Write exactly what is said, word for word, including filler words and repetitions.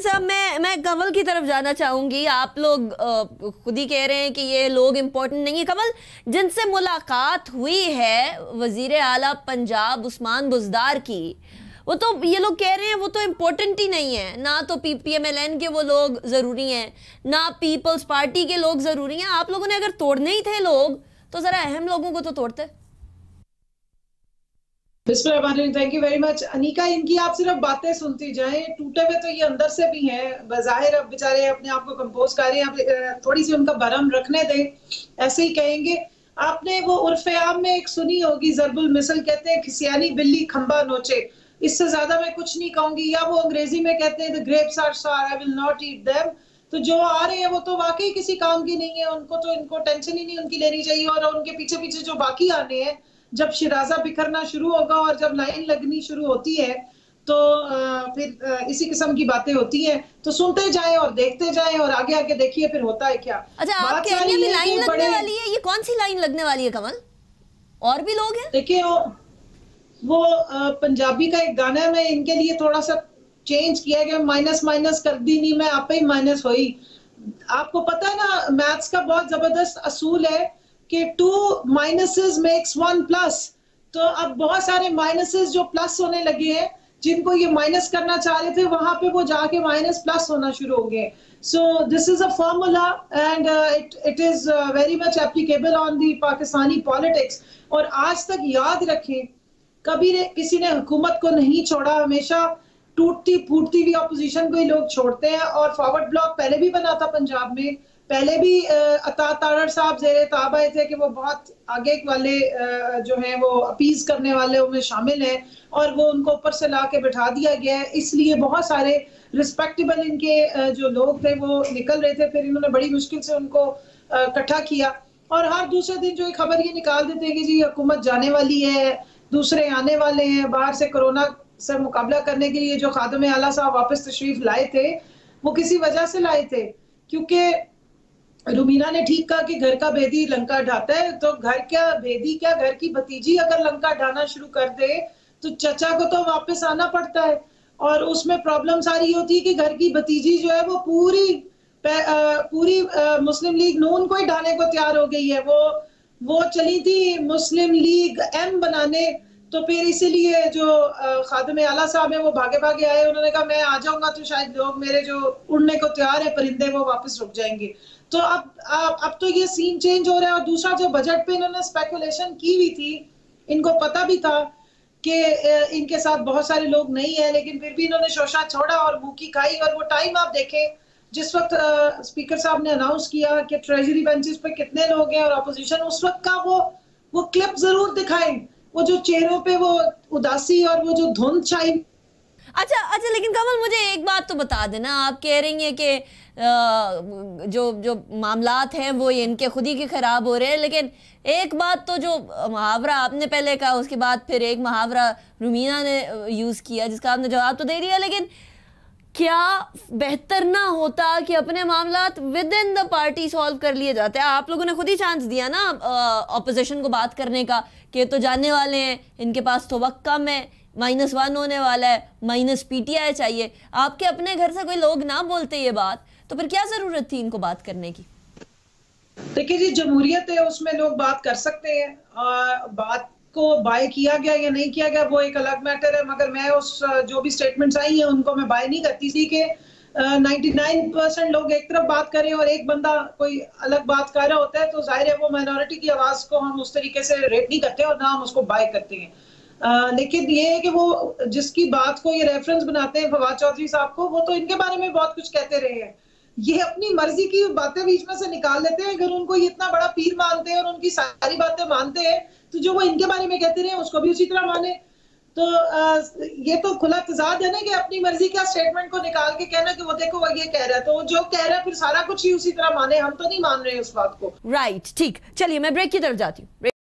साहब मैं मैं कंवल की तरफ जाना चाहूंगी। आप लोग खुद ही कह रहे हैं कि ये लोग इम्पोर्टेंट नहीं है। कंवल, जिनसे मुलाकात हुई है वजीर आला पंजाब उस्मान बुजदार की, वो तो ये लोग कह रहे हैं वो तो इम्पोर्टेंट ही नहीं है, ना तो P P M L N के वो लोग ज़रूरी हैं, ना पीपल्स पार्टी के लोग ज़रूरी हैं। आप लोगों ने अगर तोड़ने ही थे लोग तो ज़रा अहम लोगों को तो तोड़ते। Thank you very much Anika. इनकी आप सिर्फ बातें सुनती जाएं, टूटे हुए तो ये अंदर से भी हैं, बज़ाहिर अब बेचारे अपने आप को कंपोज कर रहे हैं। थोड़ी सी उनका भरम रखने दें, ऐसे ही कहेंगे। आपने वो उर्फ़-ए-आम में एक सुनी होगी ज़रबुल मिसल, कहते हैं खिसियानी बिल्ली खंबा नोचे। इससे ज्यादा मैं कुछ नहीं कहूंगी। या वो अंग्रेजी में कहते हैं the grapes are sour I will not eat them. तो जो आ रहे हैं वो तो वाकई किसी काम की नहीं है, उनको तो इनको टेंशन ही नहीं उनकी लेनी चाहिए। और उनके पीछे पीछे जो बाकी आने हैं, जब शिराजा बिखरना शुरू होगा और जब लाइन लगनी शुरू होती है तो फिर इसी किस्म की बातें होती हैं। तो सुनते जाएं और देखते जाएं और आगे आगे देखिए फिर होता है क्या। अच्छा, आप कह रही हैं लाइन लगने वाली है, ये कौन सी लाइन लगने वाली है कमल? और भी लोग हैं। देखिए वो पंजाबी का एक गाना है, मैं इनके लिए थोड़ा सा चेंज किया गया, माइनस माइनस कर दी नहीं मैं आप ही माइनस हुई। आपको पता है ना मैथ्स का बहुत जबरदस्त असूल है कि two minuses makes one plus. तो अब बहुत सारे माइनसेस जो प्लस होने लगे हैं, जिनको ये माइनस करना चाह रहे थे वहां पे वो जाके माइनस प्लस होना शुरू हो गए। So this is a formula and it it is very much applicable on the Pakistani politics. और आज तक याद रखें कभी ने, किसी ने हुकूमत को नहीं छोड़ा, हमेशा टूटती फूटती हुई अपोजिशन को ही लोग छोड़ते हैं। और फॉरवर्ड ब्लॉक पहले भी बना था पंजाब में, पहले भी अता तारड़ साहब जेरे ताब आए थे कि वो बहुत आगे वाले जो हैं वो अपीज करने वाले में शामिल हैं और वो उनको ऊपर से ला के बैठा दिया गया है। इसलिए बहुत सारे रिस्पेक्टेबल इनके जो लोग थे वो निकल रहे थे, फिर इन्होंने बड़ी मुश्किल से उनको इकट्ठा किया। और हर दूसरे दिन जो खबर ये निकाल देते हैं कि जी हुकूमत जाने वाली है, दूसरे आने वाले हैं, बाहर से कोरोना से मुकाबला करने के लिए जो खादमे आला साहब वापस तशरीफ लाए थे वो किसी वजह से लाए थे, क्योंकि रुमीना ने ठीक कहा कि घर का भेदी लंका ढाता है। तो घर क्या भेदी क्या, घर की भतीजी अगर लंका ढाना शुरू कर दे तो चचा को तो वापस आना पड़ता है। और उसमें प्रॉब्लम सारी होती है कि घर की भतीजी जो है वो पूरी पूरी मुस्लिम लीग नून को ही ढाने को तैयार हो गई है। वो वो चली थी मुस्लिम लीग एम बनाने, तो फिर इसीलिए जो खादमे आला साहब है वो भागे भागे आए। उन्होंने कहा मैं आ जाऊंगा तो शायद लोग मेरे जो उड़ने को तैयार है परिंदे वो वापस रुक जाएंगे। तो अब अब तो ये सीन चेंज हो रहा है। और दूसरा जो बजट पे इन्होंने स्पेकुलेशन की हुई थी, इनको पता भी था कि इनके साथ बहुत सारे लोग नहीं है, लेकिन फिर भी इन्होंने शोशा छोड़ा और मुँह की खाई। और वो टाइम आप देखें जिस वक्त आ, स्पीकर साहब ने अनाउंस किया कि ट्रेजरी बेंचेस पे कितने लोग हैं और अपोजिशन, उस वक्त का वो वो क्लिप जरूर दिखाएं, वो जो चेहरों पे वो उदासी और वो जो धुंध छाई। अच्छा अच्छा, लेकिन कमल मुझे एक बात तो बता देना, आप कह रही हैं कि जो जो मामलात हैं वो इनके खुद ही के खराब हो रहे हैं, लेकिन एक बात तो जो मुहावरा आपने पहले कहा उसके बाद फिर एक मुहावरा रुमीना ने यूज किया जिसका आपने जवाब तो दे दिया, लेकिन क्या बेहतर ना होता कि अपने मामलात within the party solve कर लिए जाते हैं? आप लोगों ने खुद ही चांस दिया ना ऑपोजिशन को बात करने का कि तो जाने वाले हैं, इनके पास तो वक्त कम है, माइनस वन होने वाला है, माइनस पीटीआई चाहिए। आपके अपने घर से कोई लोग ना बोलते ये बात, तो फिर क्या जरूरत थी इनको बात करने की? देखिए जी, जमहूरियत है, उसमें लोग बात कर सकते हैं। आ, बात को बाय किया गया या नहीं किया गया वो एक अलग मैटर है, मगर मैं उस जो भी स्टेटमेंट्स आई हैं उनको मैं बाय नहीं करती थी कि निन्यानवे परसेंट लोग एक तरफ बात करें और एक बंदा कोई अलग बात कर रहा होता है। तो जाहिर है वो माइनॉरिटी की आवाज को हम उस तरीके से रेट नहीं करते और ना हम उसको बाय करते हैं। आ, लेकिन ये है कि वो जिसकी बात को ये रेफरेंस बनाते हैं फवाद चौधरी साहब को, वो तो इनके बारे में बहुत कुछ कहते रहे हैं, ये अपनी मर्जी की बातें बीच में से निकाल लेते हैं। अगर उनको ये इतना बड़ा पीर मानते हैं और उनकी सारी बातें मानते हैं तो जो वो इनके बारे में कहते रहे उसको भी उसी तरह माने। तो आ, ये तो खुला तजाद है ना कि अपनी मर्जी का स्टेटमेंट को निकाल के कहना कि वो देखो वो ये कह रहा है, तो जो कह रहा है फिर सारा कुछ ही उसी तरह माने, हम तो नहीं मान रहे उस बात को। राइट, ठीक, चलिए मैं ब्रेक की तरफ जाती हूँ।